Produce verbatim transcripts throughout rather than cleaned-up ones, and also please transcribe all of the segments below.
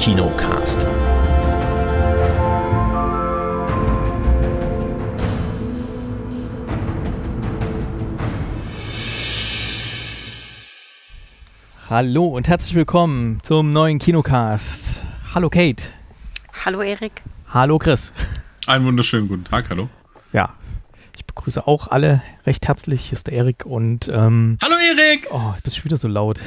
Kinocast. Hallo und herzlich willkommen zum neuen Kinocast. Hallo Kate. Hallo Eric. Hallo Chris. Einen wunderschönen guten Tag, hallo. Ja, ich begrüße auch alle recht herzlich. Hier ist der Eric und... Ähm, hallo Eric! Oh, ich bin schon wieder so laut.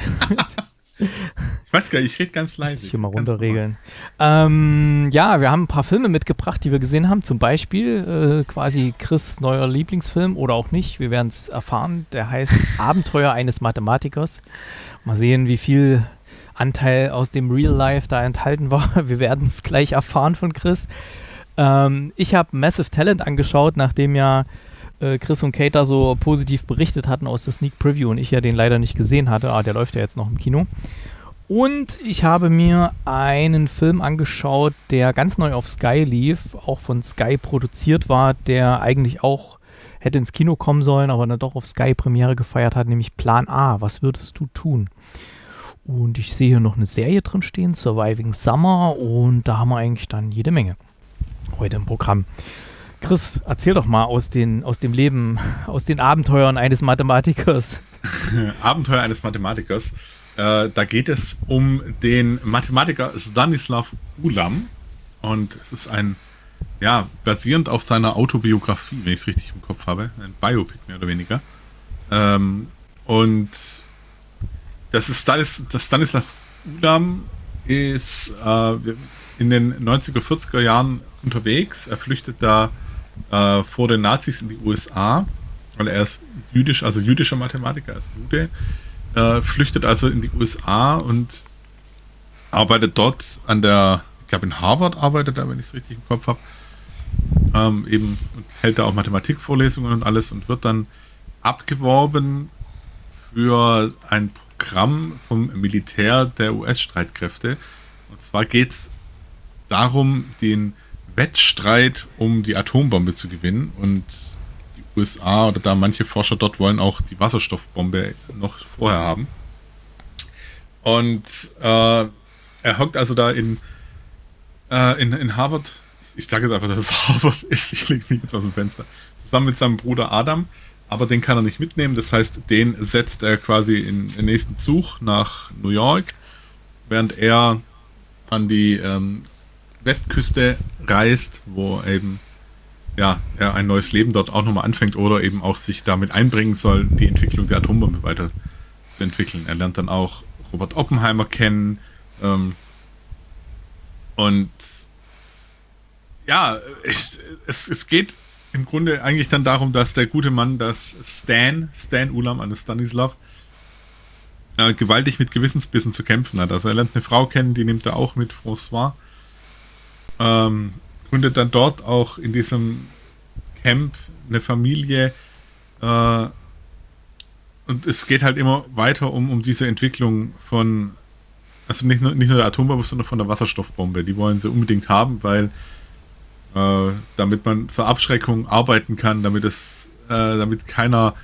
Ich weiß gar nicht, ich rede ganz leise. Muss ich hier mal runterregeln. Ähm, ja, wir haben ein paar Filme mitgebracht, die wir gesehen haben. Zum Beispiel äh, quasi Chris' neuer Lieblingsfilm oder auch nicht. Wir werden es erfahren. Der heißt Abenteuer eines Mathematikers. Mal sehen, wie viel Anteil aus dem Real Life da enthalten war. Wir werden es gleich erfahren von Chris. Ähm, ich habe Massive Talent angeschaut, nachdem ja äh, Chris und Kate da so positiv berichtet hatten aus der Sneak Preview und ich ja den leider nicht gesehen hatte. Ah, der läuft ja jetzt noch im Kino. Und ich habe mir einen Film angeschaut, der ganz neu auf Sky lief, auch von Sky produziert war, der eigentlich auch hätte ins Kino kommen sollen, aber dann doch auf Sky Premiere gefeiert hat, nämlich Plan A, was würdest du tun? Und ich sehe hier noch eine Serie drin stehen, Surviving Summer, und da haben wir eigentlich dann jede Menge heute im Programm. Chris, erzähl doch mal aus, den, aus dem Leben, aus den Abenteuern eines Mathematikers. Abenteuer eines Mathematikers. Äh, da geht es um den Mathematiker Stanisław Ulam. Und es ist ein, ja, basierend auf seiner Autobiografie, wenn ich es richtig im Kopf habe, ein Biopic mehr oder weniger. Ähm, und das ist Stanis, das Stanisław Ulam ist äh, in den neunziger, vierziger Jahren unterwegs. Er flüchtet da äh, vor den Nazis in die U S A, weil er ist jüdisch, also jüdischer Mathematiker, er ist Jude, äh, flüchtet also in die U S A und arbeitet dort an der, ich glaube in Harvard arbeitet er, wenn ich es richtig im Kopf habe, ähm, eben und hält da auch Mathematikvorlesungen und alles und wird dann abgeworben für ein Programm vom Militär der U S-Streitkräfte. Und zwar geht es darum, den Wettstreit um die Atombombe zu gewinnen, und die U S A oder da manche Forscher dort wollen auch die Wasserstoffbombe noch vorher haben. Und äh, er hockt also da in, äh, in, in Harvard, ich sage jetzt einfach, dass es Harvard ist, ich lege mich jetzt aus dem Fenster, zusammen mit seinem Bruder Adam, aber den kann er nicht mitnehmen, das heißt, den setzt er quasi in den nächsten Zug nach New York, während er an die ähm, Westküste reist, wo eben ja, er ein neues Leben dort auch nochmal anfängt oder eben auch sich damit einbringen soll, die Entwicklung der Atombombe weiter zu entwickeln. Er lernt dann auch Robert Oppenheimer kennen ähm, und ja, ich, es, es geht im Grunde eigentlich dann darum, dass der gute Mann, das Stan, Stan Ulam, also Stanisław, äh, gewaltig mit Gewissensbissen zu kämpfen hat. Also er lernt eine Frau kennen, die nimmt er auch mit, François, Ähm, gründet dann dort auch in diesem Camp eine Familie äh, und es geht halt immer weiter um, um diese Entwicklung von, also nicht nur, nicht nur der Atombombe, sondern von der Wasserstoffbombe. Die wollen sie unbedingt haben, weil äh, damit man zur Abschreckung arbeiten kann, damit es äh, damit keiner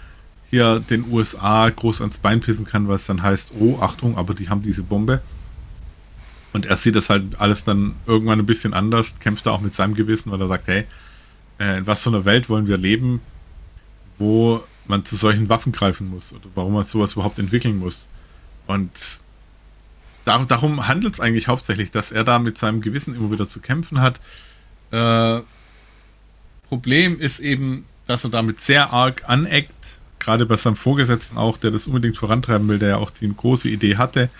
hier den U S A groß ans Bein pissen kann, weil es dann heißt, oh, Achtung, aber die haben diese Bombe. Und er sieht das halt alles dann irgendwann ein bisschen anders, kämpft da auch mit seinem Gewissen, weil er sagt, hey, in was für einer Welt wollen wir leben, wo man zu solchen Waffen greifen muss oder warum man sowas überhaupt entwickeln muss. Und darum handelt es eigentlich hauptsächlich, dass er da mit seinem Gewissen immer wieder zu kämpfen hat. Äh, Problem ist eben, dass er damit sehr arg aneckt, gerade bei seinem Vorgesetzten auch, der das unbedingt vorantreiben will, der ja auch die große Idee hatte.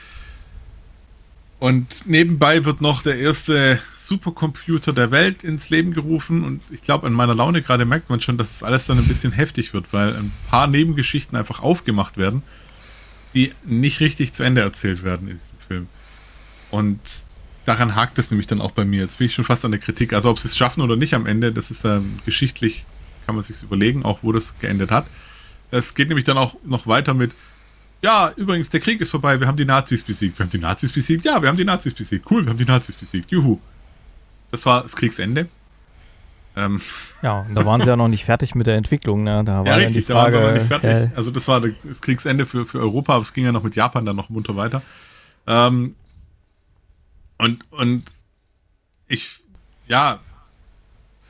Und nebenbei wird noch der erste Supercomputer der Welt ins Leben gerufen. Und ich glaube, an meiner Laune gerade merkt man schon, dass es alles dann ein bisschen heftig wird, weil ein paar Nebengeschichten einfach aufgemacht werden, die nicht richtig zu Ende erzählt werden in diesem Film. Und daran hakt es nämlich dann auch bei mir. Jetzt bin ich schon fast an der Kritik. Also ob sie es schaffen oder nicht am Ende, das ist dann geschichtlich, kann man sich überlegen, auch wo das geendet hat. Es geht nämlich dann auch noch weiter mit: Ja, übrigens, der Krieg ist vorbei, wir haben die Nazis besiegt. Wir haben die Nazis besiegt? Ja, wir haben die Nazis besiegt. Cool, wir haben die Nazis besiegt. Juhu. Das war das Kriegsende. Ähm. Ja, und da waren sie ja noch nicht fertig mit der Entwicklung. Ne? Da war ja, richtig, die Frage, da waren sie noch nicht fertig. Äh, also das war das Kriegsende für, für Europa, aber es ging ja noch mit Japan dann noch munter weiter. Ähm, Und, und ich, ja,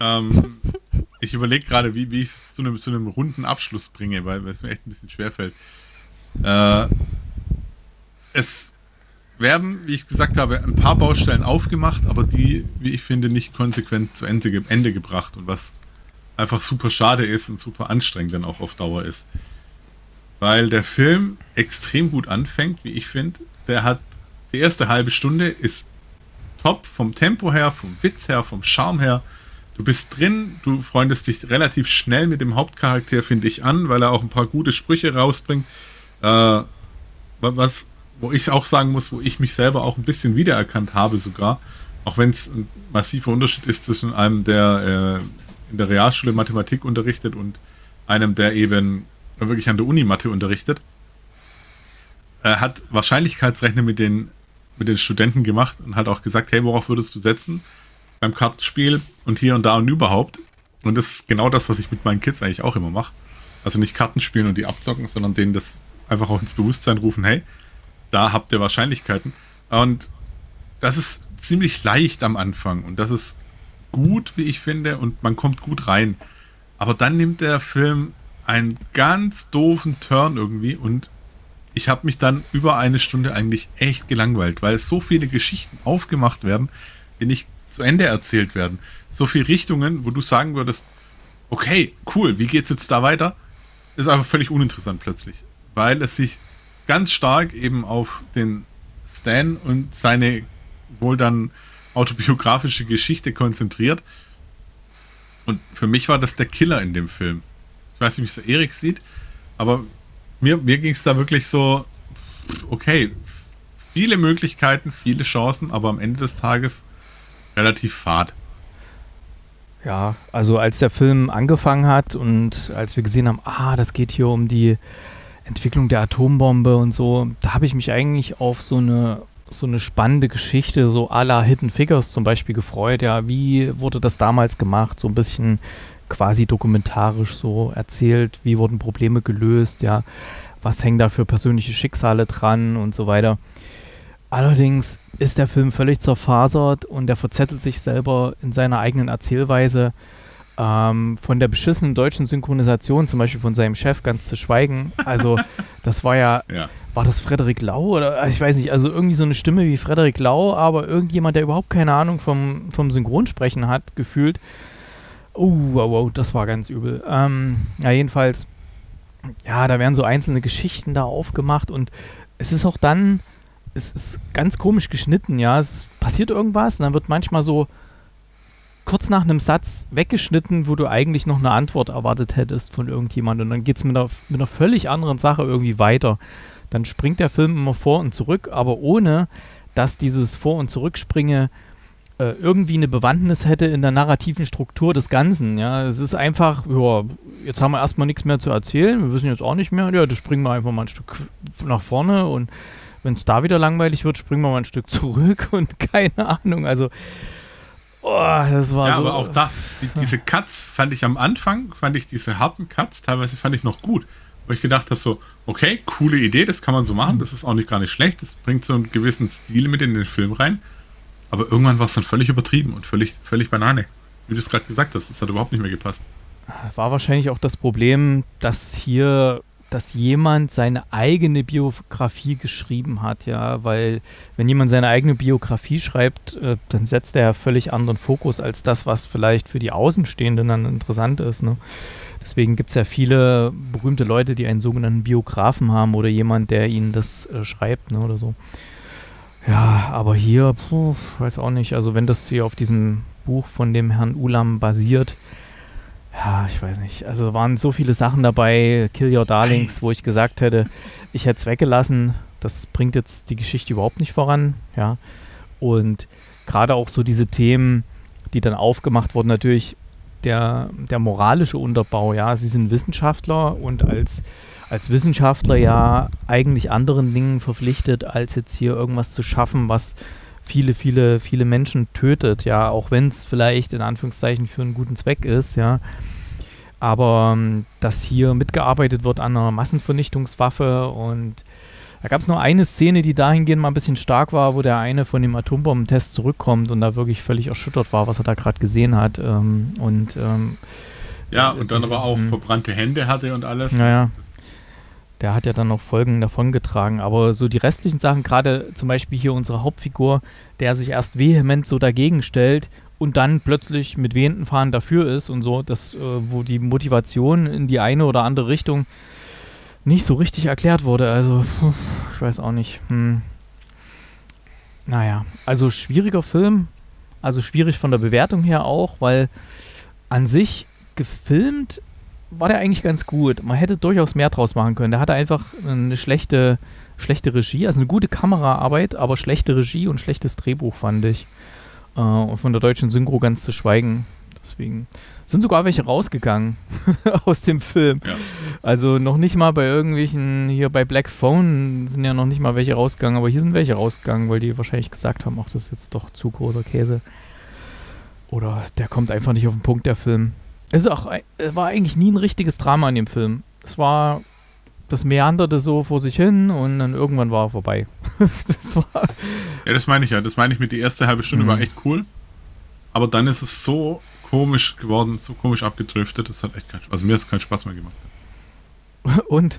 ähm, ich überlege gerade, wie, wie ich es zu einem zu einem runden Abschluss bringe, weil, weil es mir echt ein bisschen schwerfällt. Äh, es werden, wie ich gesagt habe, ein paar Baustellen aufgemacht, aber die, wie ich finde, nicht konsequent zu Ende, Ende gebracht und was einfach super schade ist und super anstrengend dann auch auf Dauer ist. Weil der Film extrem gut anfängt, wie ich finde. Der hat die erste halbe Stunde ist top vom Tempo her, vom Witz her, vom Charme her. Du bist drin, du freundest dich relativ schnell mit dem Hauptcharakter, finde ich, an, weil er auch ein paar gute Sprüche rausbringt. Äh, was, wo ich auch sagen muss, wo ich mich selber auch ein bisschen wiedererkannt habe sogar, auch wenn es ein massiver Unterschied ist zwischen einem, der äh, in der Realschule Mathematik unterrichtet und einem, der eben wirklich an der Uni Mathe unterrichtet. Er hat Wahrscheinlichkeitsrechnen mit den, mit den Studenten gemacht und hat auch gesagt, hey, worauf würdest du setzen? Beim Kartenspiel und hier und da und überhaupt. Und das ist genau das, was ich mit meinen Kids eigentlich auch immer mache. Also nicht Karten spielen und die abzocken, sondern denen das einfach auch ins Bewusstsein rufen, hey, da habt ihr Wahrscheinlichkeiten. Und das ist ziemlich leicht am Anfang und das ist gut, wie ich finde, und man kommt gut rein. Aber dann nimmt der Film einen ganz doofen Turn irgendwie und ich habe mich dann über eine Stunde eigentlich echt gelangweilt, weil so viele Geschichten aufgemacht werden, die nicht zu Ende erzählt werden. So viele Richtungen, wo du sagen würdest, okay, cool, wie geht's jetzt da weiter? Ist einfach völlig uninteressant plötzlich, weil es sich ganz stark eben auf den Stan und seine wohl dann autobiografische Geschichte konzentriert. Und für mich war das der Killer in dem Film. Ich weiß nicht, wie es der Eric sieht, aber Mir, mir ging es da wirklich so, okay, viele Möglichkeiten, viele Chancen, aber am Ende des Tages relativ fad. Ja, also als der Film angefangen hat und als wir gesehen haben, ah, das geht hier um die Entwicklung der Atombombe und so, da habe ich mich eigentlich auf so eine, so eine spannende Geschichte, so à la Hidden Figures zum Beispiel gefreut. Ja, wie wurde das damals gemacht? So ein bisschen quasi dokumentarisch so erzählt, wie wurden Probleme gelöst, ja, was hängen da für persönliche Schicksale dran und so weiter. Allerdings ist der Film völlig zerfasert und er verzettelt sich selber in seiner eigenen Erzählweise. Ähm, von der beschissenen deutschen Synchronisation, zum Beispiel von seinem Chef, ganz zu schweigen. Also das war ja, ja. war das Frederik Lau oder ich weiß nicht, also irgendwie so eine Stimme wie Frederik Lau, aber irgendjemand, der überhaupt keine Ahnung vom, vom Synchronsprechen hat, gefühlt. Oh, wow, wow, das war ganz übel. Ähm, ja, jedenfalls, ja, da werden so einzelne Geschichten da aufgemacht und es ist auch dann, es ist ganz komisch geschnitten, ja, es passiert irgendwas und dann wird manchmal so kurz nach einem Satz weggeschnitten, wo du eigentlich noch eine Antwort erwartet hättest von irgendjemandem und dann geht es mit einer, mit einer völlig anderen Sache irgendwie weiter. Dann springt der Film immer vor und zurück, aber ohne, dass dieses Vor- und Zurückspringe irgendwie eine Bewandtnis hätte in der narrativen Struktur des Ganzen, ja. Es ist einfach, ja, jetzt haben wir erstmal nichts mehr zu erzählen, wir wissen jetzt auch nicht mehr, ja, das springen wir einfach mal ein Stück nach vorne und wenn es da wieder langweilig wird, springen wir mal ein Stück zurück und keine Ahnung, also oh, das war ja, so. Ja, aber auch da, die, diese Cuts fand ich am Anfang, fand ich diese harten Cuts, teilweise fand ich noch gut, weil ich gedacht habe so, okay, coole Idee, das kann man so machen, das ist auch nicht gar nicht schlecht, das bringt so einen gewissen Stil mit in den Film rein. Aber irgendwann war es dann völlig übertrieben und völlig, völlig Banane. Wie du es gerade gesagt hast, das hat überhaupt nicht mehr gepasst. War wahrscheinlich auch das Problem, dass hier, dass jemand seine eigene Biografie geschrieben hat, ja, weil wenn jemand seine eigene Biografie schreibt, äh, dann setzt er ja völlig anderen Fokus als das, was vielleicht für die Außenstehenden dann interessant ist, ne? Deswegen gibt es ja viele berühmte Leute, die einen sogenannten Biografen haben oder jemand, der ihnen das äh, schreibt, ne, oder so. Ja, aber hier, puh, weiß auch nicht, also wenn das hier auf diesem Buch von dem Herrn Ulam basiert, ja, ich weiß nicht, also waren so viele Sachen dabei, Kill Your Darlings, wo ich gesagt hätte, ich hätte es weggelassen, das bringt jetzt die Geschichte überhaupt nicht voran, ja, und gerade auch so diese Themen, die dann aufgemacht wurden, natürlich der, der moralische Unterbau, ja, sie sind Wissenschaftler und als als Wissenschaftler ja eigentlich anderen Dingen verpflichtet, als jetzt hier irgendwas zu schaffen, was viele, viele, viele Menschen tötet, ja, auch wenn es vielleicht in Anführungszeichen für einen guten Zweck ist, ja, aber dass hier mitgearbeitet wird an einer Massenvernichtungswaffe und Da gab es nur eine Szene, die dahingehend mal ein bisschen stark war, wo der eine von dem Atombombentest zurückkommt und da wirklich völlig erschüttert war, was er da gerade gesehen hat. Ähm, und, ähm, ja, und dann das, aber auch verbrannte Hände hatte und alles. Naja. Der hat ja dann noch Folgen davongetragen, aber so die restlichen Sachen, gerade zum Beispiel hier unsere Hauptfigur, der sich erst vehement so dagegen stellt und dann plötzlich mit wehenden Fahnen dafür ist und so, dass, äh, wo die Motivation in die eine oder andere Richtung nicht so richtig erklärt wurde, also ich weiß auch nicht. Hm. Naja, also schwieriger Film, also schwierig von der Bewertung her auch, weil an sich gefilmt war der eigentlich ganz gut. Man hätte durchaus mehr draus machen können. Der hatte einfach eine schlechte, schlechte Regie, also eine gute Kameraarbeit, aber schlechte Regie und schlechtes Drehbuch, fand ich. Äh, und von der deutschen Synchro ganz zu schweigen. Deswegen sind sogar welche rausgegangen aus dem Film. Ja. Also noch nicht mal bei irgendwelchen, hier bei Black Phone sind ja noch nicht mal welche rausgegangen, aber hier sind welche rausgegangen, weil die wahrscheinlich gesagt haben, ach, das ist jetzt doch zu großer Käse. Oder der kommt einfach nicht auf den Punkt, der Film. Es ist auch, war eigentlich nie ein richtiges Drama in dem Film. Es war, das meanderte so vor sich hin und dann irgendwann war er vorbei. Das war ja, das meine ich ja. Das meine ich mit, die erste halbe Stunde mhm. war echt cool. Aber dann ist es so komisch geworden, so komisch abgedriftet. Das hat echt keinen Spaß. Also mir hat es keinen Spaß mehr gemacht. Und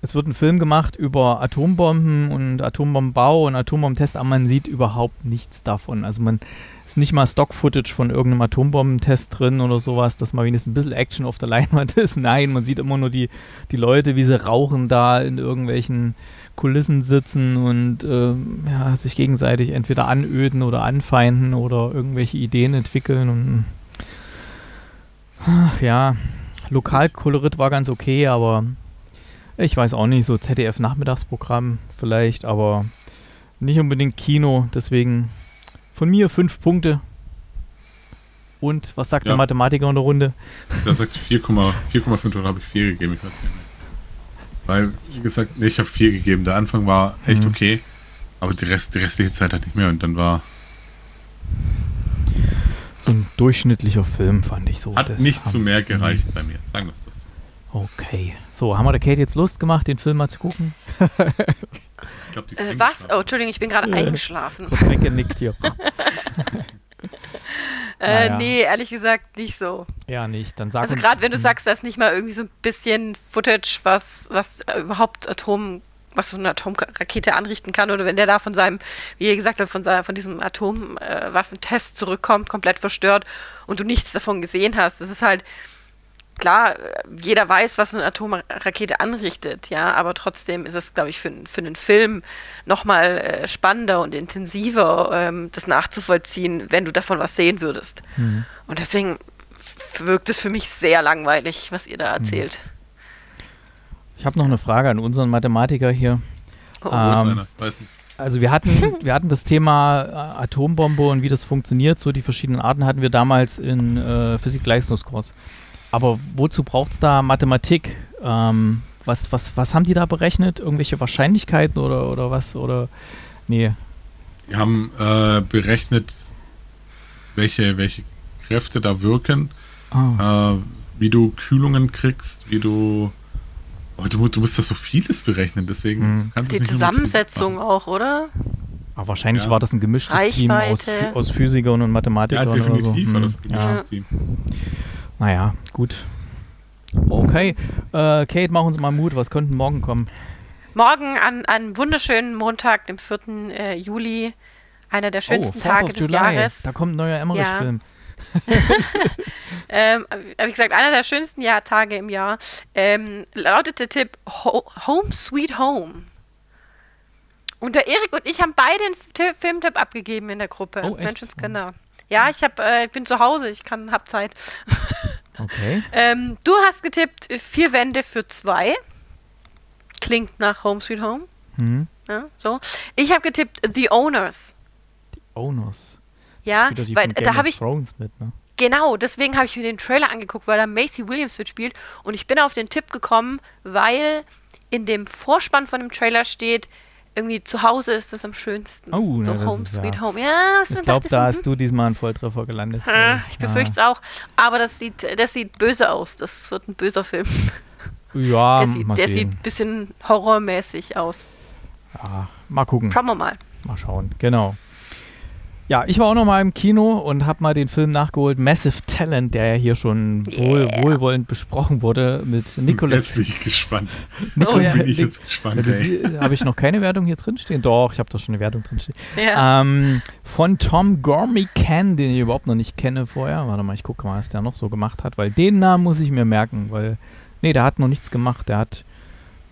es wird ein Film gemacht über Atombomben und Atombombenbau und Atombombentest, aber man sieht überhaupt nichts davon. Also man ist nicht mal Stock-Footage von irgendeinem Atombombentest drin oder sowas, dass mal wenigstens ein bisschen Action auf der Leinwand ist. Nein, man sieht immer nur die, die Leute, wie sie rauchen, da in irgendwelchen Kulissen sitzen und äh, ja, sich gegenseitig entweder anöden oder anfeinden oder irgendwelche Ideen entwickeln. Und ach ja, Lokalkolorit war ganz okay, aber ich weiß auch nicht, so Z D F-Nachmittagsprogramm vielleicht, aber nicht unbedingt Kino. Deswegen von mir fünf Punkte. Und was sagt ja. der Mathematiker in der Runde? Der sagt vier Komma fünf oder habe ich vier gegeben, ich weiß nicht mehr. Weil, wie gesagt, nee, ich habe vier gegeben. Der Anfang war echt mhm. okay, aber die, Rest, die restliche Zeit halt nicht mehr. Und dann war so ein durchschnittlicher Film, fand ich so. Hat das nicht zu mehr gereicht bei mir, sagen wir es doch so. Okay, so, haben wir der Kate jetzt Lust gemacht, den Film mal zu gucken? Ich glaub, die ist äh, was? Oh, Entschuldigung, ich bin gerade äh, eingeschlafen. Kurz weggenickt hier. äh, ja. Nee, ehrlich gesagt nicht so. Ja, nicht, dann sag Also gerade wenn du sagst, da ist nicht mal irgendwie so ein bisschen Footage, was, was überhaupt Atom, was so eine Atomrakete anrichten kann, oder wenn der da von seinem, wie ihr gesagt habt, von, seiner, von diesem Atomwaffentest äh, zurückkommt, komplett verstört und du nichts davon gesehen hast, das ist halt... Klar, jeder weiß, was eine Atomrakete anrichtet, ja, aber trotzdem ist es, glaube ich, für, für einen Film nochmal äh, spannender und intensiver, ähm, das nachzuvollziehen, wenn du davon was sehen würdest. Hm. Und deswegen wirkt es für mich sehr langweilig, was ihr da erzählt. Ich habe noch eine Frage an unseren Mathematiker hier. Oh, ähm, weiß nicht. Also wir hatten, wir hatten das Thema Atombombe und wie das funktioniert, so die verschiedenen Arten hatten wir damals in äh, Physik-Leistungskurs. Aber wozu braucht es da Mathematik? Ähm, was, was, was haben die da berechnet? Irgendwelche Wahrscheinlichkeiten oder, oder was? Oder nee. Die haben äh, berechnet, welche, welche Kräfte da wirken, oh. äh, wie du Kühlungen kriegst, wie du... Oh, du, du musst das so vieles berechnen, deswegen mhm. kannst du es nicht. Die Zusammensetzung auch, oder? Aber wahrscheinlich ja. war das ein gemischtes Reichweite. Team aus, aus Physikern und Matematikern. Ja, definitiv war das ein gemischtes ja. Team. Naja, gut. Okay. Äh, Kate, mach uns mal Mut. Was könnte morgen kommen? Morgen an einem wunderschönen Montag, dem vierten Juli. Einer der schönsten oh, Tage des July. Jahres. Da kommt ein neuer Emmerich-Film. Ja. ähm, wie gesagt, einer der schönsten Jahr Tage im Jahr. Ähm, lautet der Tipp Ho Home Sweet Home. Und der Erik und ich haben beide den Filmtipp abgegeben in der Gruppe. Oh, Menschenskinder. Ja, ich hab, äh, bin zu Hause, ich kann, hab Zeit. Okay. ähm, du hast getippt, vier Wände für zwei. Klingt nach Home Sweet Home. Mhm. Ja, so. Ich habe getippt, The Owners. The Owners. Ja, die weil da habe ich... Mit, ne? Genau, deswegen habe ich mir den Trailer angeguckt, weil da Maisie Williams mitspielt. Und ich bin auf den Tipp gekommen, weil in dem Vorspann von dem Trailer steht... Irgendwie zu Hause ist es am schönsten. Oh, so na, Home Sweet ja. Home. Ja, ich glaube, da hast du diesmal einen Volltreffer gelandet. Ha, ich befürchte es ah. auch. Aber das sieht, das sieht böse aus. Das wird ein böser Film. Ja, der sieht, der sieht ein bisschen horrormäßig aus. Ja, mal gucken. Schauen wir mal. Mal schauen, genau. Ja, ich war auch noch mal im Kino und habe mal den Film nachgeholt, Massive Talent, der ja hier schon wohl, yeah. wohlwollend besprochen wurde mit Nicolas. Jetzt bin ich gespannt. Nico, oh, ja. bin ich Nic jetzt gespannt, ja, habe ich noch keine Wertung hier drinstehen? Doch, ich habe doch schon eine Wertung drinstehen. Yeah. Ähm, von Tom Gormican, den ich überhaupt noch nicht kenne vorher. Warte mal, ich gucke mal, was der noch so gemacht hat, weil den Namen muss ich mir merken, weil, nee, der hat noch nichts gemacht, der hat...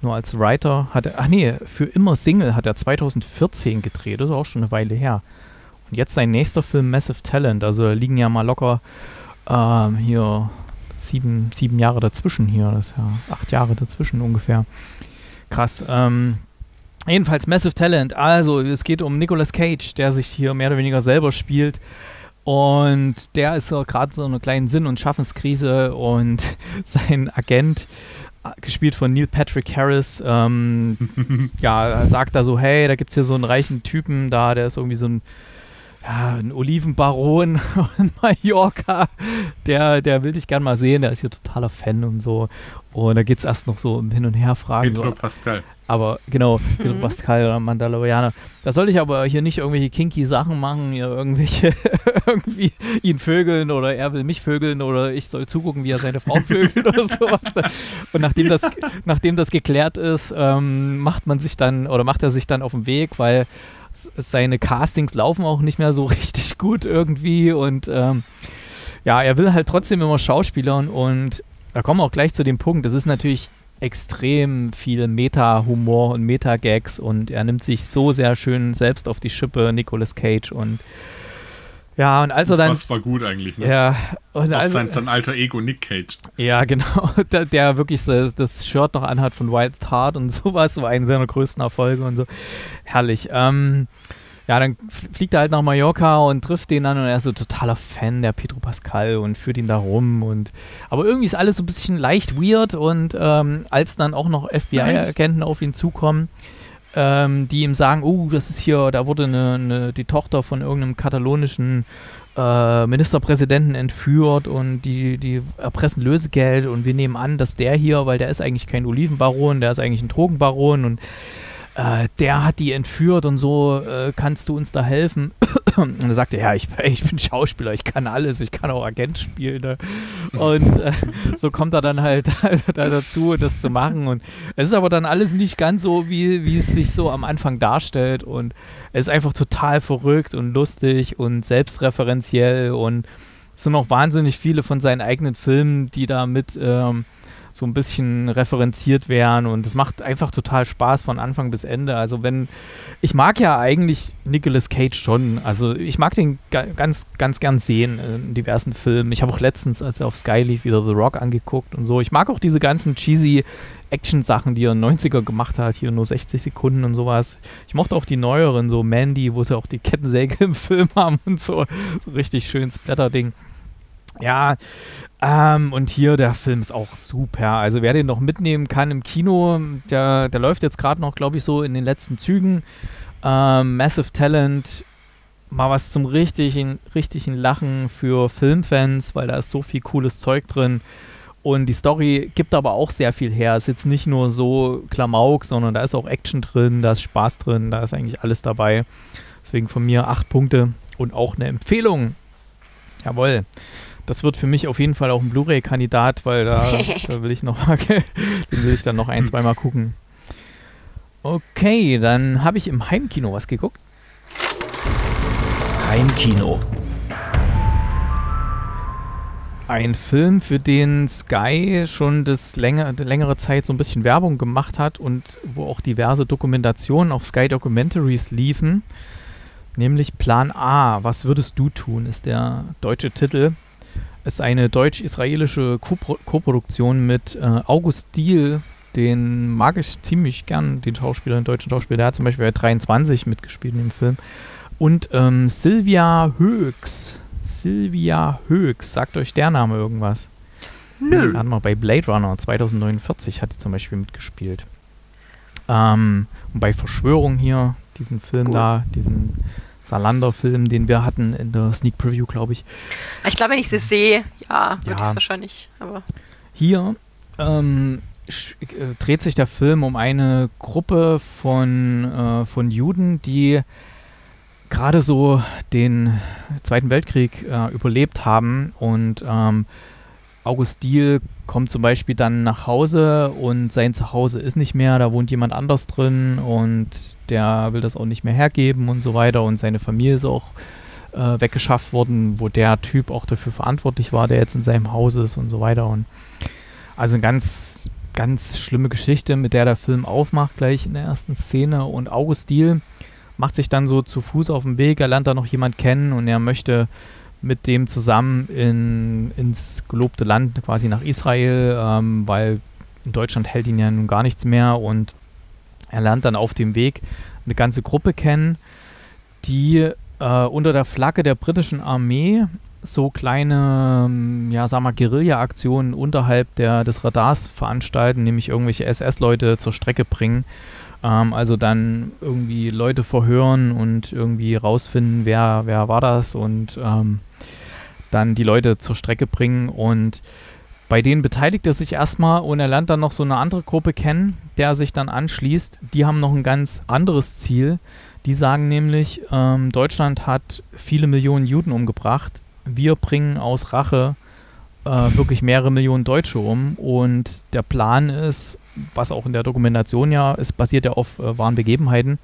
Nur als Writer hat er, ach nee, für immer Single hat er zweitausendvierzehn gedreht, das ist auch schon eine Weile her. Und jetzt sein nächster Film Massive Talent, also da liegen ja mal locker ähm, hier sieben, sieben Jahre dazwischen hier, das ist ja acht Jahre dazwischen ungefähr. Krass. Ähm, jedenfalls Massive Talent, also es geht um Nicolas Cage, der sich hier mehr oder weniger selber spielt. Und der ist ja gerade so in einer kleinen Sinn- und Schaffenskrise und sein Agent, gespielt von Neil Patrick Harris, ähm, ja, sagt da so, hey, da gibt es hier so einen reichen Typen da, der ist irgendwie so ein, ja, ein Olivenbaron in Mallorca, der, der will dich gern mal sehen, der ist hier totaler Fan und so. Und da geht es erst noch so hin und her fragen. Pedro so. Pascal. Aber genau, Pedro Pascal oder Mandalorianer. Da sollte ich aber hier nicht irgendwelche kinky Sachen machen, hier irgendwelche, irgendwie ihn vögeln oder er will mich vögeln oder ich soll zugucken, wie er seine Frau vögelt oder sowas. Und nachdem das, nachdem das geklärt ist, ähm, macht man sich dann oder macht er sich dann auf den Weg, weil seine Castings laufen auch nicht mehr so richtig gut irgendwie und ähm, ja, er will halt trotzdem immer Schauspielern und da kommen wir auch gleich zu dem Punkt, das ist natürlich extrem viel Meta-Humor und Meta-Gags und er nimmt sich so sehr schön selbst auf die Schippe, Nicolas Cage und ja, und als er dann... Das war gut eigentlich, ne? Ja. Und als sein, sein alter Ego Nick Cage. Ja, genau, der, der wirklich das, das Shirt noch anhat von Wild Heart und sowas, war einer seiner größten Erfolge und so. Herrlich. Ähm, ja, dann fliegt er halt nach Mallorca und trifft den an und er ist so totaler Fan der Pedro Pascal und führt ihn da rum und... Aber irgendwie ist alles so ein bisschen leicht weird und ähm, als dann auch noch F B I-Agenten auf ihn zukommen... die ihm sagen, oh, das ist hier, da wurde eine, eine, die Tochter von irgendeinem katalonischen äh, Ministerpräsidenten entführt und die, die erpressen Lösegeld und wir nehmen an, dass der hier, weil der ist eigentlich kein Olivenbaron, der ist eigentlich ein Drogenbaron und äh, der hat die entführt und so, äh, kannst du uns da helfen? Und dann sagt er, ja, ich, ich bin Schauspieler, ich kann alles, ich kann auch Agent spielen. Ne? Und äh, so kommt er dann halt da dazu, das zu machen. Und es ist aber dann alles nicht ganz so, wie, wie es sich so am Anfang darstellt. Und es ist einfach total verrückt und lustig und selbstreferenziell. Und es sind auch wahnsinnig viele von seinen eigenen Filmen, die da mit ähm, so ein bisschen referenziert werden. Und es macht einfach total Spaß von Anfang bis Ende. Also wenn, ich mag ja eigentlich Nicolas Cage schon. Also ich mag den ganz, ganz gern sehen in diversen Filmen. Ich habe auch letztens, als er auf Sky lief, wieder The Rock angeguckt und so. Ich mag auch diese ganzen cheesy Action-Sachen, die er in den neunziger gemacht hat, hier nur sechzig Sekunden und sowas. Ich mochte auch die neueren, so Mandy, wo sie auch die Kettensäge im Film haben und so. So richtig schön Splatter-Ding. Ja, ähm, und hier, der Film ist auch super. Also wer den noch mitnehmen kann im Kino, der, der läuft jetzt gerade noch, glaube ich, so in den letzten Zügen. Ähm, Massive Talent, mal was zum richtigen, richtigen Lachen für Filmfans, weil da ist so viel cooles Zeug drin. Und die Story gibt aber auch sehr viel her. Ist jetzt nicht nur so Klamauk, sondern da ist auch Action drin, da ist Spaß drin, da ist eigentlich alles dabei. Deswegen von mir acht Punkte und auch eine Empfehlung. Jawohl. Das wird für mich auf jeden Fall auch ein Blu-ray-Kandidat, weil da, da will ich noch, okay, den will ich dann noch ein, zweimal gucken. Okay, dann habe ich im Heimkino was geguckt. Heimkino. Ein Film, für den Sky schon das länger, längere Zeit so ein bisschen Werbung gemacht hat und wo auch diverse Dokumentationen auf Sky Documentaries liefen, nämlich Plan A, was würdest du tun, ist der deutsche Titel. Ist eine deutsch-israelische Koproduktion mit äh, August Diehl, den mag ich ziemlich gern, den Schauspieler, den deutschen Schauspieler, der hat zum Beispiel bei dreiundzwanzig mitgespielt in dem Film. Und ähm, Sylvia Hoeks, Sylvia Hoeks, sagt euch der Name irgendwas? Nö. Da hatten wir bei Blade Runner zwanzig neunundvierzig hat sie zum Beispiel mitgespielt. Ähm, und bei Verschwörung hier, diesen Film cool. da, diesen... Salander-Film, den wir hatten in der Sneak Preview, glaube ich. Ich glaube, wenn ich sie sehe, ja, würde ich es wahrscheinlich. Aber hier ähm, dreht sich der Film um eine Gruppe von, äh, von Juden, die gerade so den Zweiten Weltkrieg äh, überlebt haben, und ähm, August Diehl kommt zum Beispiel dann nach Hause und sein Zuhause ist nicht mehr, da wohnt jemand anders drin und der will das auch nicht mehr hergeben und so weiter, und seine Familie ist auch äh, weggeschafft worden, wo der Typ auch dafür verantwortlich war, der jetzt in seinem Haus ist und so weiter. Und also eine ganz, ganz schlimme Geschichte, mit der der Film aufmacht gleich in der ersten Szene, und August Diehl macht sich dann so zu Fuß auf den Weg, er lernt da noch jemand kennen und er möchte mit dem zusammen in, ins gelobte Land, quasi nach Israel, ähm, weil in Deutschland hält ihn ja nun gar nichts mehr, und er lernt dann auf dem Weg eine ganze Gruppe kennen, die äh, unter der Flagge der britischen Armee so kleine, ja, sagen wir, Guerilla-Aktionen unterhalb der, des Radars veranstalten, nämlich irgendwelche S S-Leute zur Strecke bringen. Ähm, also dann irgendwie Leute verhören und irgendwie rausfinden, wer, wer war das, und ähm, dann die Leute zur Strecke bringen. Und bei denen beteiligt er sich erstmal, und er lernt dann noch so eine andere Gruppe kennen, der er sich dann anschließt. Die haben noch ein ganz anderes Ziel. Die sagen nämlich, ähm, Deutschland hat viele Millionen Juden umgebracht. Wir bringen aus Rache äh, wirklich mehrere Millionen Deutsche um, und der Plan ist, was auch in der Dokumentation ja, es basiert ja auf äh, wahren Begebenheiten,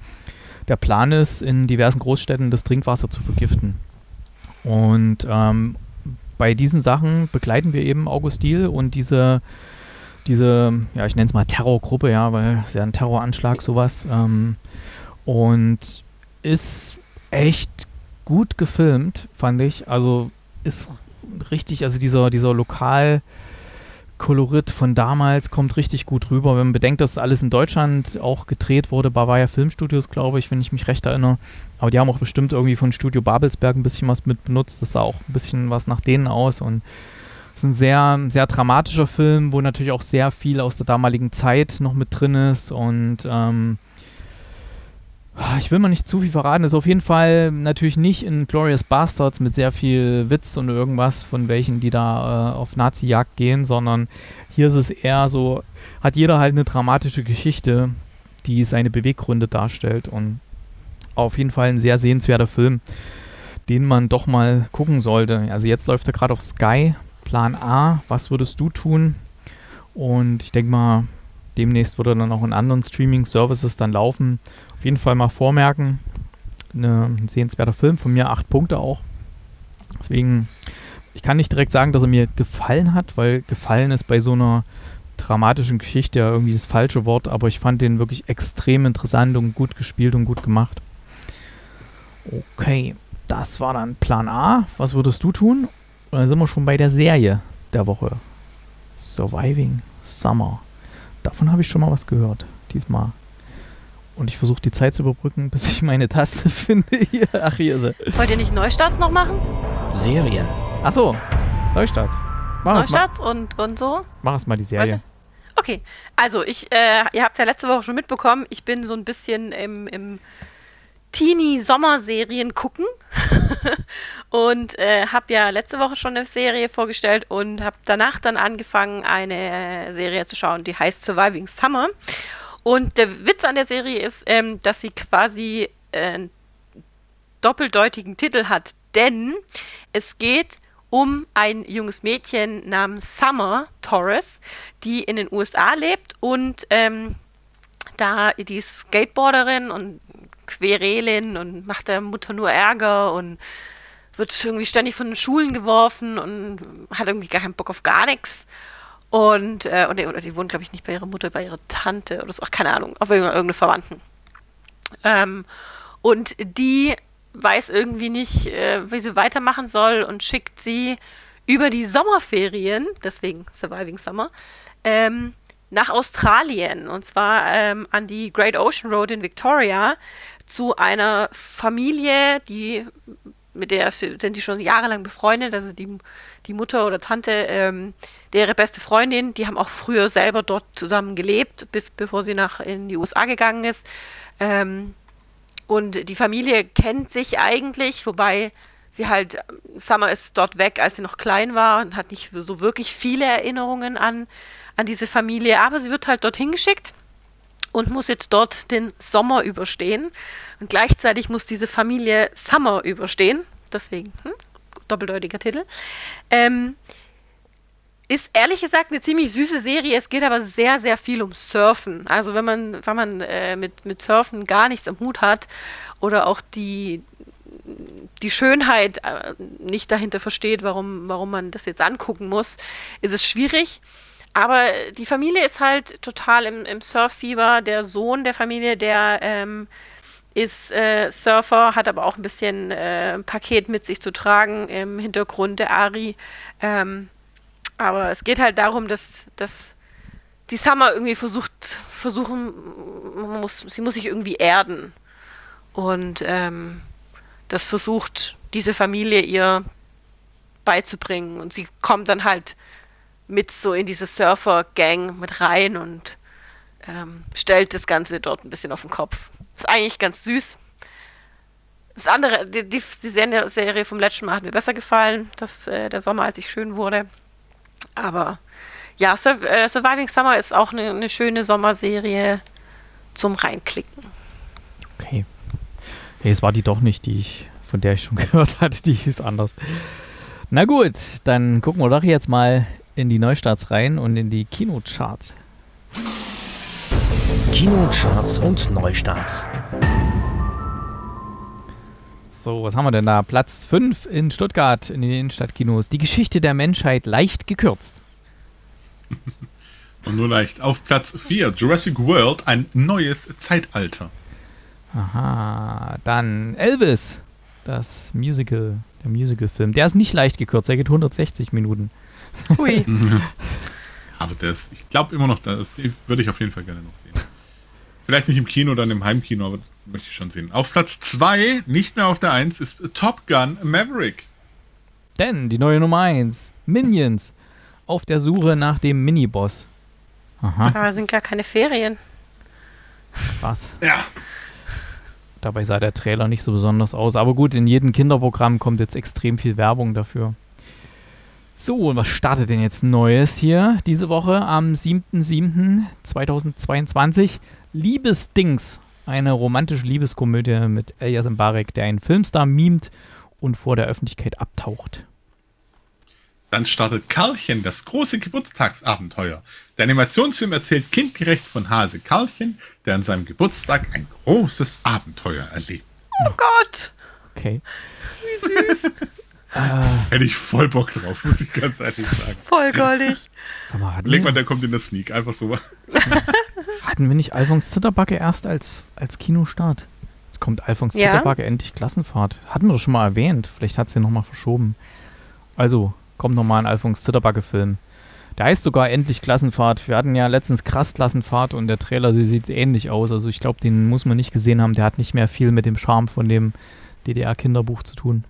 der Plan ist, in diversen Großstädten das Trinkwasser zu vergiften. Und ähm, bei diesen Sachen begleiten wir eben August Diehl und diese, diese, ja, ich nenne es mal Terrorgruppe, ja, weil es ja ein Terroranschlag, sowas, ähm, und ist echt gut gefilmt, fand ich. Also ist richtig, also dieser, dieser Lokalkolorit von damals kommt richtig gut rüber. Wenn man bedenkt, dass alles in Deutschland auch gedreht wurde, Bavaria Filmstudios, glaube ich, wenn ich mich recht erinnere. Aber die haben auch bestimmt irgendwie von Studio Babelsberg ein bisschen was mit benutzt. Das sah auch ein bisschen was nach denen aus. Und es ist ein sehr, sehr dramatischer Film, wo natürlich auch sehr viel aus der damaligen Zeit noch mit drin ist. Und ähm, ich will mal nicht zu viel verraten, ist auf jeden Fall natürlich nicht in Glorious Bastards mit sehr viel Witz und irgendwas von welchen, die da äh, auf Nazi-Jagd gehen, sondern hier ist es eher so, hat jeder halt eine dramatische Geschichte, die seine Beweggründe darstellt, und auf jeden Fall ein sehr sehenswerter Film, den man doch mal gucken sollte. Also jetzt läuft er gerade auf Sky, Plan A, was würdest du tun? Und ich denke mal, demnächst wird er dann auch in anderen Streaming-Services dann laufen. Auf jeden Fall mal vormerken. Ne, ein sehenswerter Film, von mir acht Punkte auch. Deswegen, ich kann nicht direkt sagen, dass er mir gefallen hat, weil gefallen ist bei so einer dramatischen Geschichte ja irgendwie das falsche Wort, aber ich fand den wirklich extrem interessant und gut gespielt und gut gemacht. Okay, das war dann Plan A. Was würdest du tun? Und dann sind wir schon bei der Serie der Woche. Surviving Summer. Davon habe ich schon mal was gehört, diesmal. Und ich versuche die Zeit zu überbrücken, bis ich meine Taste finde. Hier. Ach, hier ist sie. Wollt ihr nicht Neustarts noch machen? Serien. Ach so, Neustarts. Mach Neustarts und, und so? Mach es mal, die Serie. Okay, also ich, äh, ihr habt es ja letzte Woche schon mitbekommen, ich bin so ein bisschen im, im Teenie-Sommerserien gucken. Und äh, habe ja letzte Woche schon eine Serie vorgestellt und habe danach dann angefangen, eine Serie zu schauen, die heißt Surviving Summer. Und der Witz an der Serie ist, ähm, dass sie quasi äh, einen doppeldeutigen Titel hat, denn es geht um ein junges Mädchen namens Summer Torres, die in den U S A lebt und ähm, da die ist Skateboarderin und Querelin und macht der Mutter nur Ärger und wird irgendwie ständig von den Schulen geworfen und hat irgendwie gar keinen Bock auf gar nichts. Und, äh, und die, oder die wohnt, glaube ich, nicht bei ihrer Mutter, bei ihrer Tante oder so, ach, keine Ahnung, auf irgendeine Verwandten. Ähm, und die weiß irgendwie nicht, äh, wie sie weitermachen soll und schickt sie über die Sommerferien, deswegen Surviving Summer, ähm, nach Australien, und zwar ähm, an die Great Ocean Road in Victoria zu einer Familie, die mit der sind die schon jahrelang befreundet, also die, die Mutter oder Tante, ähm, ihre beste Freundin, die haben auch früher selber dort zusammen gelebt, be bevor sie nach in die U S A gegangen ist. Ähm, und die Familie kennt sich eigentlich, wobei sie halt, Summer ist dort weg, als sie noch klein war und hat nicht so wirklich viele Erinnerungen an, an diese Familie. Aber sie wird halt dorthin geschickt und muss jetzt dort den Sommer überstehen. Und gleichzeitig muss diese Familie Summer überstehen. Deswegen, hm, doppeldeutiger Titel. Ähm, ist ehrlich gesagt eine ziemlich süße Serie. Es geht aber sehr, sehr viel um Surfen. Also wenn man, wenn man äh, mit, mit Surfen gar nichts am Hut hat oder auch die, die Schönheit äh, nicht dahinter versteht, warum, warum man das jetzt angucken muss, ist es schwierig. Aber die Familie ist halt total im, im Surffieber. Der Sohn der Familie, der ähm, ist äh, Surfer, hat aber auch ein bisschen äh, ein Paket mit sich zu tragen im Hintergrund, der Ari. Ähm, Aber es geht halt darum, dass, dass die Summer irgendwie versucht, versuchen, man muss, sie muss sich irgendwie erden. Und ähm, das versucht diese Familie ihr beizubringen. Und sie kommt dann halt mit so in diese Surfer-Gang mit rein und ähm, stellt das Ganze dort ein bisschen auf den Kopf. Ist eigentlich ganz süß. Das andere, die, die Serie vom letzten Mal hat mir besser gefallen, dass äh, der Sommer, als ich schön wurde. Aber ja, Sur- äh, Surviving Summer ist auch eine ne schöne Sommerserie zum Reinklicken. Okay. Hey, es war die doch nicht, die ich, von der ich schon gehört hatte, die ist anders. Na gut, dann gucken wir doch jetzt mal in die Neustarts rein und in die Kinocharts. Kinocharts und Neustarts. So, was haben wir denn da? Platz fünf in Stuttgart, in den Innenstadtkinos. Die Geschichte der Menschheit leicht gekürzt. Und nur leicht. Auf Platz vier, Jurassic World, ein neues Zeitalter. Aha, dann Elvis, das Musical, der Musical-Film. Der ist nicht leicht gekürzt, der geht hundertsechzig Minuten. Hui. Aber der ist, ich glaube immer noch, das würde ich auf jeden Fall gerne noch sehen. Vielleicht nicht im Kino, dann im Heimkino, aber das möchte ich schon sehen. Auf Platz zwei, nicht mehr auf der eins, ist Top Gun Maverick. Denn die neue Nummer eins, Minions, auf der Suche nach dem Miniboss. Aha. Da sind gar keine Ferien. Was? Ja. Dabei sah der Trailer nicht so besonders aus. Aber gut, in jedem Kinderprogramm kommt jetzt extrem viel Werbung dafür. So, und was startet denn jetzt Neues hier diese Woche am siebten siebten zweitausendzweiundzwanzig? Liebesdings, eine romantische Liebeskomödie mit Elyas M'Barek, der einen Filmstar mimt und vor der Öffentlichkeit abtaucht. Dann startet Karlchen, das große Geburtstagsabenteuer. Der Animationsfilm erzählt kindgerecht von Hase Karlchen, der an seinem Geburtstag ein großes Abenteuer erlebt. Oh Gott! Okay. Wie süß! Ah. Hätte ich voll Bock drauf, muss ich ganz ehrlich sagen. Voll goldig. Sag mal, leg mal, der kommt in der Sneak, einfach so. Hatten wir nicht Alfons Zitterbacke erst als, als Kinostart? Jetzt kommt Alfons ja. Zitterbacke endlich Klassenfahrt. Hatten wir das schon mal erwähnt, vielleicht hat es den nochmal verschoben. Also, kommt nochmal ein Alfons Zitterbacke-Film. Der heißt sogar endlich Klassenfahrt. Wir hatten ja letztens krass Klassenfahrt und der Trailer sieht ähnlich aus. Also ich glaube, den muss man nicht gesehen haben. Der hat nicht mehr viel mit dem Charme von dem D D R-Kinderbuch zu tun.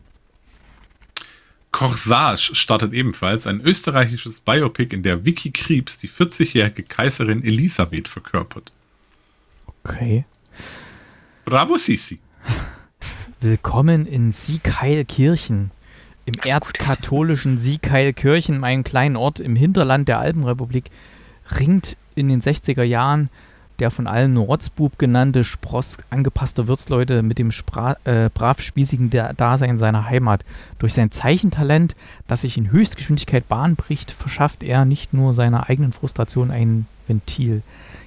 Corsage startet ebenfalls, ein österreichisches Biopic, in der Vicky Krieps die vierzigjährige Kaiserin Elisabeth verkörpert. Okay. Bravo, Sisi. Willkommen in Siegheilkirchen. Im erzkatholischen Siegheilkirchen, einem kleinen Ort im Hinterland der Alpenrepublik, ringt in den sechziger Jahren der von allen Rotzbub genannte, Spross angepasste Wirtsleute mit dem Spra- äh, brav spießigen Dasein seiner Heimat. Durch sein Zeichentalent, das sich in Höchstgeschwindigkeit Bahn bricht, verschafft er nicht nur seiner eigenen Frustration ein Ventil.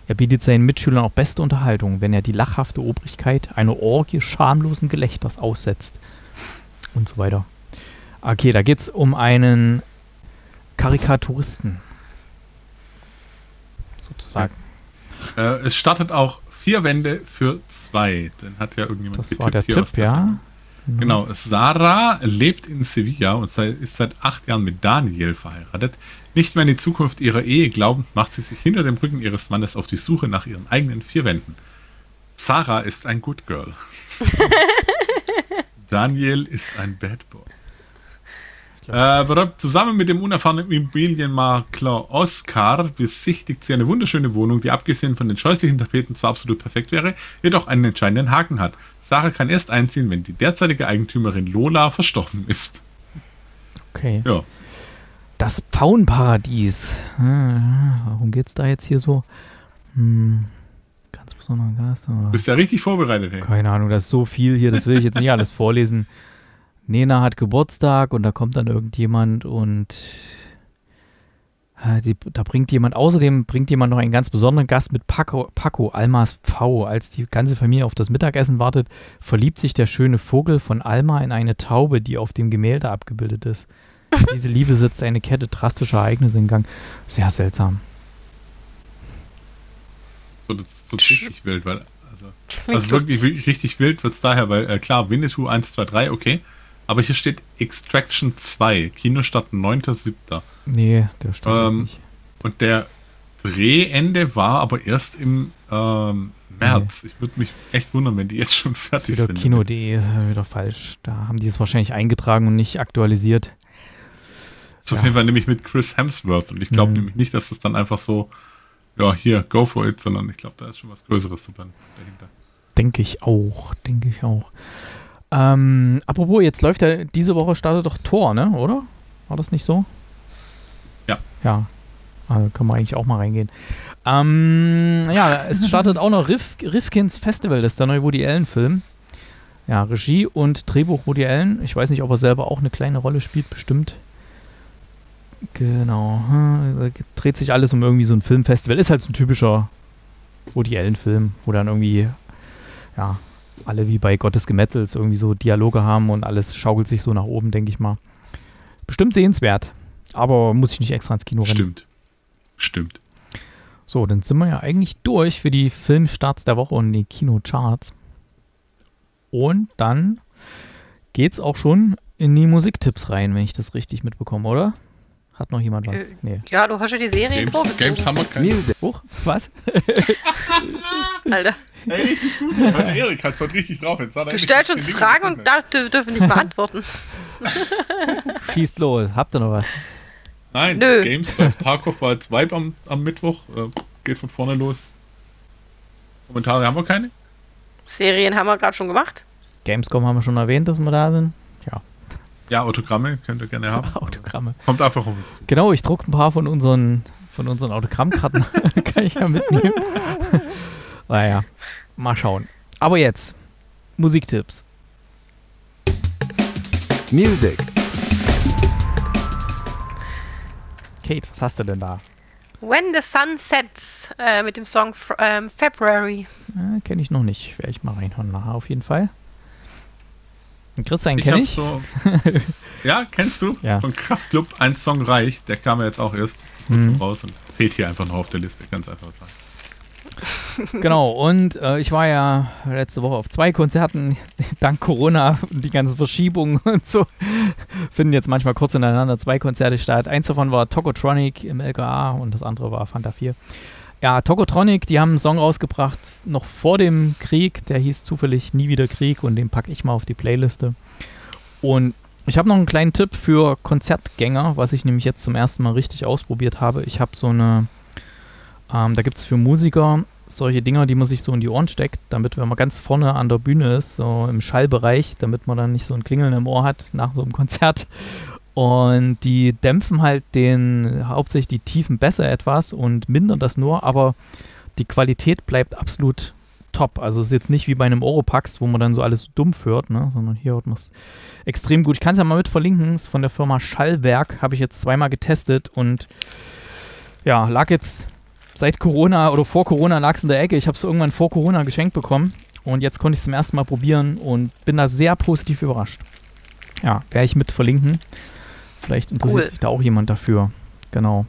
Er bietet seinen Mitschülern auch beste Unterhaltung, wenn er die lachhafte Obrigkeit einer Orgie schamlosen Gelächters aussetzt. Und so weiter. Okay, da geht's um einen Karikaturisten. Sozusagen. Ja. Äh, es startet auch vier Wände für zwei. Dann hat ja irgendjemand das getippt. War der hier Tipp, ja. Mhm. Genau. Sarah lebt in Sevilla und sei, ist seit acht Jahren mit Daniel verheiratet. Nicht mehr in die Zukunft ihrer Ehe glaubend, macht sie sich hinter dem Rücken ihres Mannes auf die Suche nach ihren eigenen vier Wänden. Sarah ist ein Good Girl. Daniel ist ein Bad Boy. Äh, zusammen mit dem unerfahrenen Immobilienmakler Oscar besichtigt sie eine wunderschöne Wohnung, die abgesehen von den scheußlichen Tapeten zwar absolut perfekt wäre, jedoch einen entscheidenden Haken hat. Sarah kann erst einziehen, wenn die derzeitige Eigentümerin Lola verstorben ist. Okay. Ja. Das Pfauenparadies. Warum geht's da jetzt hier so? Hm, ganz besonderer Gast. Du bist ja richtig vorbereitet, ey. Keine Ahnung, das ist so viel hier, das will ich jetzt nicht alles vorlesen. Nena hat Geburtstag und da kommt dann irgendjemand und äh, die, da bringt jemand, außerdem bringt jemand noch einen ganz besonderen Gast mit Paco, Paco, Almas Pfau. Als die ganze Familie auf das Mittagessen wartet, verliebt sich der schöne Vogel von Alma in eine Taube, die auf dem Gemälde abgebildet ist. Diese Liebe setzt eine Kette drastischer Ereignisse in Gang. Sehr seltsam. So, das, so richtig wild, weil also, also wirklich, wirklich richtig wild wird es daher, weil äh, klar, Winnetou eins, zwei, drei, okay. Aber hier steht Extraction zwei, Kinostart neunter siebter Nee, der steht ähm, nicht. Und der Drehende war aber erst im ähm, März. Nee. Ich würde mich echt wundern, wenn die jetzt schon fertig sind. Kino.de ist wieder falsch. Da haben die es wahrscheinlich eingetragen und nicht aktualisiert. Auf jeden Fall nämlich mit Chris Hemsworth und ich glaube mhm. nämlich nicht, dass das dann einfach so, ja, hier, go for it, sondern ich glaube, da ist schon was Größeres dahinter. Denke ich auch, denke ich auch. Ähm, apropos, jetzt läuft ja, diese Woche startet doch Thor, ne, oder? War das nicht so? Ja. Ja, also können wir eigentlich auch mal reingehen. Ähm, ja, es startet auch noch Rif Rifkins Festival, das ist der neue Woody Allen-Film. Ja, Regie und Drehbuch Woody Allen. Ich weiß nicht, ob er selber auch eine kleine Rolle spielt, bestimmt. Genau, da dreht sich alles um irgendwie so ein Filmfestival. Ist halt so ein typischer Woody Allen-Film, wo dann irgendwie, ja, alle wie bei Gottes Gemetzels irgendwie so Dialoge haben und alles schaukelt sich so nach oben, denke ich mal. Bestimmt sehenswert, aber muss ich nicht extra ins Kino rennen. Stimmt, stimmt. So, dann sind wir ja eigentlich durch für die Filmstarts der Woche und die Kinocharts. Und dann geht's auch schon in die Musiktipps rein, wenn ich das richtig mitbekomme, oder? Hat noch jemand was? Äh, nee. Ja, du hast ja die Serie Games, Probe. Games haben wir keine. Music. Hoch? Was? Alter. Hey, Erik hat's heute richtig drauf. Jetzt hat er du stellst uns Fragen und da dürfen nicht beantworten. Schießt los. Habt ihr noch was? Nein, Nö. Games bei Tarkov war als Vibe am, am Mittwoch. Äh, geht von vorne los. Kommentare haben wir keine? Serien haben wir gerade schon gemacht. Gamescom haben wir schon erwähnt, dass wir da sind. Ja. Ja, Autogramme könnt ihr gerne haben. Autogramme. Kommt einfach auf uns zu. Genau, ich drucke ein paar von unseren, von unseren Autogrammkarten. Kann ich ja mitnehmen. Naja, mal schauen. Aber jetzt, Musiktipps. Music. Kate, was hast du denn da? When the Sun Sets äh, mit dem Song F ähm, February. Ja, kenne ich noch nicht. Werde ich mal reinhauen nachher auf jeden Fall. Christian, kenne ich? Kenn ich? So, ja, kennst du? Ja. Von Kraftklub, ein Song reicht. Der kam ja jetzt auch erst kurz mhm. raus und fehlt hier einfach noch auf der Liste, ganz einfach sagen. Genau, und äh, ich war ja letzte Woche auf zwei Konzerten. Dank Corona und die ganzen Verschiebungen und so finden jetzt manchmal kurz ineinander zwei Konzerte statt. Eins davon war Tocotronic im L K A und das andere war Fanta vier. Ja, Tocotronic, die haben einen Song rausgebracht, noch vor dem Krieg, der hieß zufällig Nie wieder Krieg und den packe ich mal auf die Playliste. Und ich habe noch einen kleinen Tipp für Konzertgänger, was ich nämlich jetzt zum ersten Mal richtig ausprobiert habe. Ich habe so eine, ähm, da gibt es für Musiker solche Dinger, die man sich so in die Ohren steckt, damit wenn man ganz vorne an der Bühne ist, so im Schallbereich, damit man dann nicht so ein Klingeln im Ohr hat nach so einem Konzert. Und die dämpfen halt den, hauptsächlich die tiefen Bässe etwas und mindern das nur, aber die Qualität bleibt absolut top. Also es ist jetzt nicht wie bei einem Oropax, wo man dann so alles dumpf hört, ne? Sondern hier hört man es extrem gut. Ich kann es ja mal mit verlinken, ist von der Firma Schallwerk, habe ich jetzt zweimal getestet und ja, lag jetzt seit Corona oder vor Corona lag es in der Ecke. Ich habe es irgendwann vor Corona geschenkt bekommen und jetzt konnte ich es zum ersten Mal probieren und bin da sehr positiv überrascht. Ja, werde ich mit verlinken. Vielleicht interessiert cool. sich da auch jemand dafür. Genau.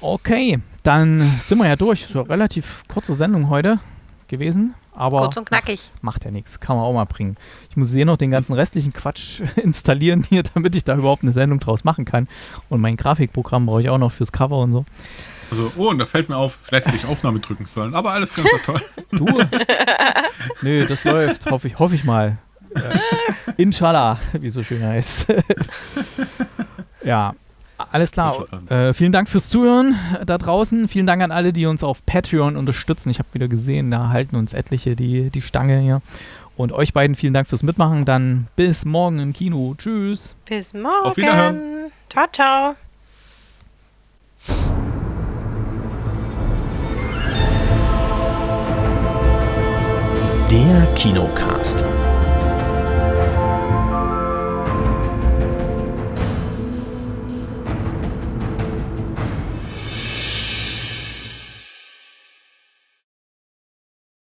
Okay, dann sind wir ja durch. So eine relativ kurze Sendung heute gewesen. Aber kurz und knackig. Ach, macht ja nichts. Kann man auch mal bringen. Ich muss hier noch den ganzen restlichen Quatsch installieren hier, damit ich da überhaupt eine Sendung draus machen kann. Und mein Grafikprogramm brauche ich auch noch fürs Cover und so. Also, oh, und da fällt mir auf, vielleicht hätte ich Aufnahme drücken sollen. Aber alles ganz toll. Du? Nö, das läuft. Hoffe ich, hoffe ich mal. Inshallah, wie so schön heißt. Ja, alles klar. Äh, vielen Dank fürs Zuhören da draußen. Vielen Dank an alle, die uns auf Patreon unterstützen. Ich habe wieder gesehen, da halten uns etliche die, die Stange hier. Und euch beiden vielen Dank fürs Mitmachen. Dann bis morgen im Kino. Tschüss. Bis morgen. Auf Wiederhören. Ciao, ciao. Der Kinocast.